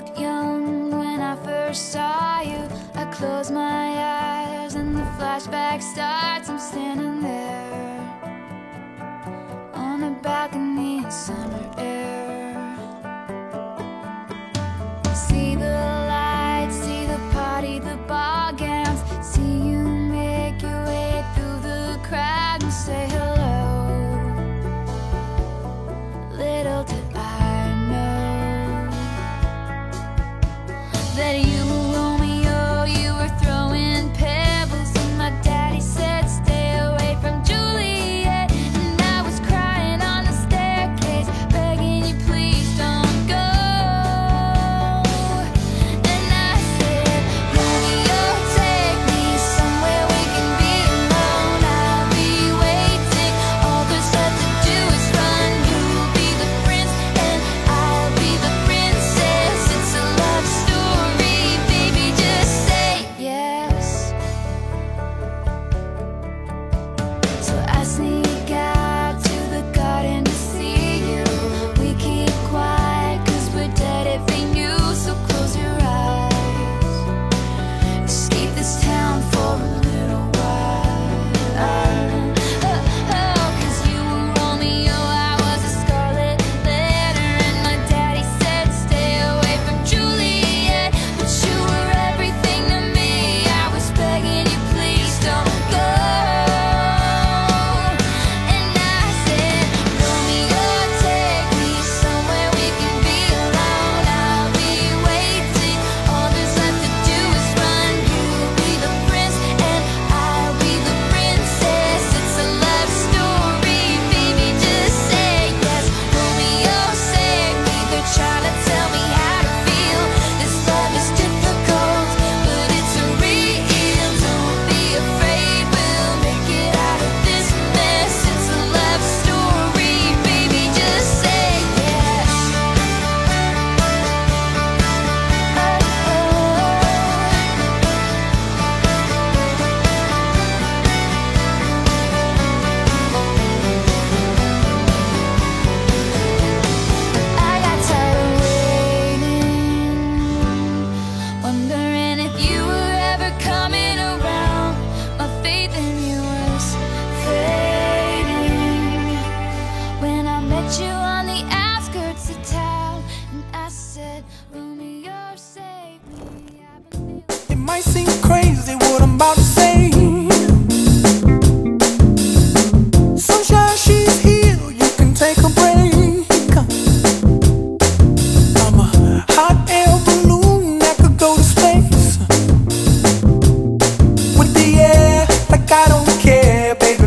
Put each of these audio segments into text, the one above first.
felt young when I first saw you. I close my eyes and the flashback starts. I'm standing there on a balcony in summer air. See the lights, see the party, the ball gowns. See you make your way through the crowd and say hello. Little did I know that you were Romeo, you were throwing pebbles, and my daddy said stay away from Juliet. And I was crying on the staircase, begging you please don't go. And I said, Romeo, take me somewhere we can be alone. I'll be waiting, all there's left to do is run. You'll be the prince and I'll be the princess. It's a love story, baby, just say yes. So I sneak out to the garden to see you. We keep quiet cause we're dead if they knew. So close your eyes, escape this town for a little while. Cause you were Romeo, I was a scarlet letter, and my daddy said stay away from Juliet. But you were everything to me, I was begging you please don't go. And I said, Romeo, take me somewhere we can be alone. I'll be waiting, all there's left to do is run. You'll be the prince and I'll be the princess. It's a love story, baby, just say yes. Romeo saved me, they're trying to tell me how to feel. This love is difficult, but it's a real. Don't be afraid, we'll make it out of this mess. It's a love story, baby, just say yes. I got tired of waiting, wondering if you were ever coming around. My faith in you was fading when I met you on the outskirts of town. And I said, Romeo, save me. I've been feeling. It might seem crazy what I'm about to say. Sunshine, she's here, you can take a break. I'm a hot air balloon that could go to space. With the air, like I don't care, baby,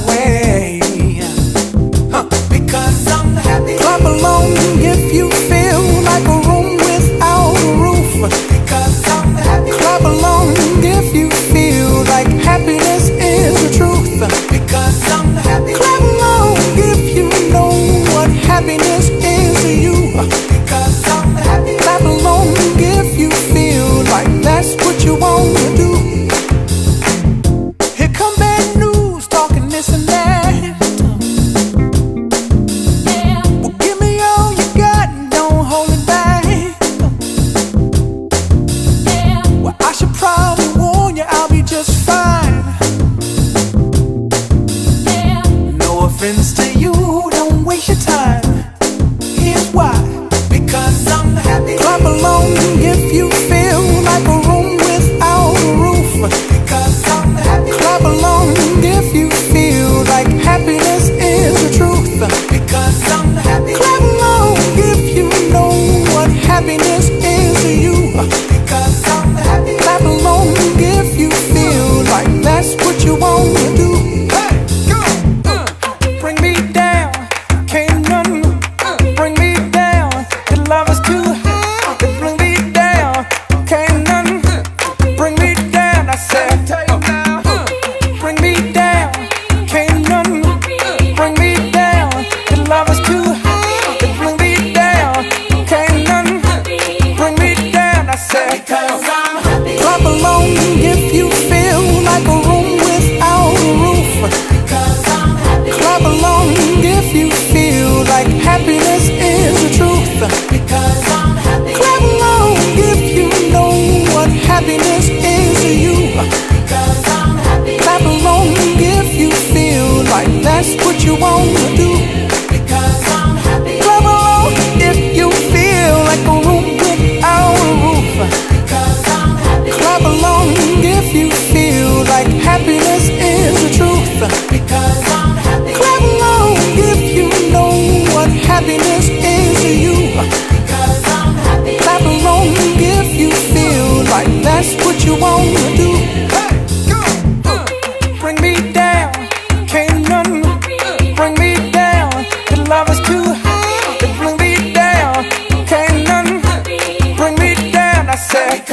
way. Because I'm happy. Clap along if you feel like a room without a roof. Because I'm happy. Clap along if you feel like happiness is the truth. Because I'm happy. Clap along if you know what happiness is to you. Because I'm happy. Clap along if you feel like that's what you want to do. Here come bad news, talking this and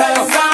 Cause